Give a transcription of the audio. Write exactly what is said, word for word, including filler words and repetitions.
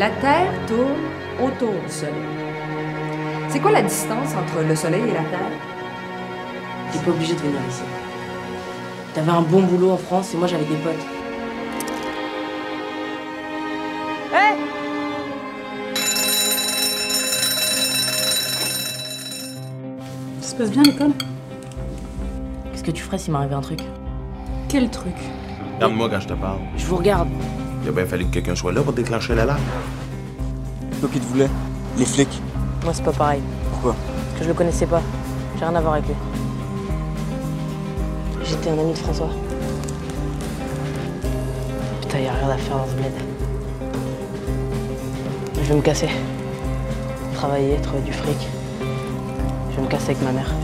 la Terre tourne autour du Soleil. C'est quoi la distance entre le Soleil et la Terre? T'es pas obligé de venir ici. T'avais un bon boulot en France et moi j'avais des potes. Hé! Hey! Ça se passe bien l'école? Qu'est-ce que tu ferais s'il m'arrivait un truc? Quel truc? Regarde-moi quand je te parle. Je vous regarde. Il a bien fallu que quelqu'un soit là pour déclencher l'alarme. Toi qui te voulais? Les flics? Moi, c'est pas pareil. Pourquoi? Parce que je le connaissais pas. J'ai rien à voir avec lui. J'étais un ami de François. Putain, y'a rien à faire dans ce bled. Je vais me casser. Travailler, trouver du fric. Je vais me casser avec ma mère.